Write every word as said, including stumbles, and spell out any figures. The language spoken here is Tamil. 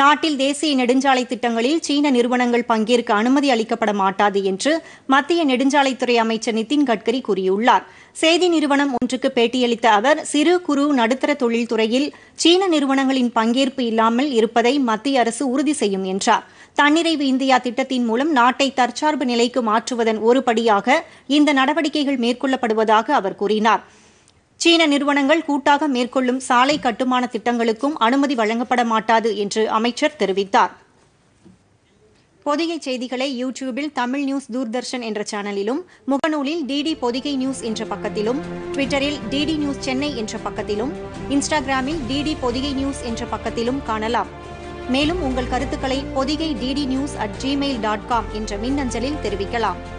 நாட்டில் தேசிய நெடுஞ்சாலை திட்டங்களில் சீன நிறுவனங்கள் பங்கேற்க அனுமதி அளிக்கப்பட மாட்டாது என்று மத்திய நெடுஞ்சாலைத்துறை அமைச்சர் நிதின் கட்கரி கூறியுள்ளார். செய்தி நிறுவனம் ஒன்றுக்கு பேட்டியளித்த அவர், சிறு குறு நடுத்தர தொழில்துறையில் சீன நிறுவனங்களின் பங்கேற்பு இல்லாமல் இருப்பதை மத்திய அரசு உறுதி செய்யும் என்றார். தன்னிறைவு இந்தியா திட்டத்தின் மூலம் நாட்டை தற்சார்பு நிலைக்கு மாற்றுவதன் ஒரு படியாக இந்த நடவடிக்கைகள் மேற்கொள்ளப்படுவதாக அவர் கூறினார். சீன நிறுவனங்கள் கூட்டாக மேற்கொள்ளும் சாலை கட்டுமான திட்டங்களுக்கும் அனுமதி வழங்கப்பட மாட்டாது என்று அமைச்சர் தெரிவித்தார். பொதிகை செய்திகளை யூடியூபில் தமிழ் நியூஸ் தூர்தர்ஷன் என்ற சேனலிலும், முகநூலில் டிடி பொதிகை நியூஸ் என்ற பக்கத்திலும், ட்விட்டரில் டிடி நியூஸ் சென்னை என்ற பக்கத்திலும், இன்ஸ்டாகிராமில் டிடி பொதிகை நியூஸ் என்ற பக்கத்திலும் காணலாம். மேலும் உங்கள் கருத்துக்களை Podhigai DD news at Gmail dot com என்ற மின்னஞ்சலில் தெரிவிக்கலாம்.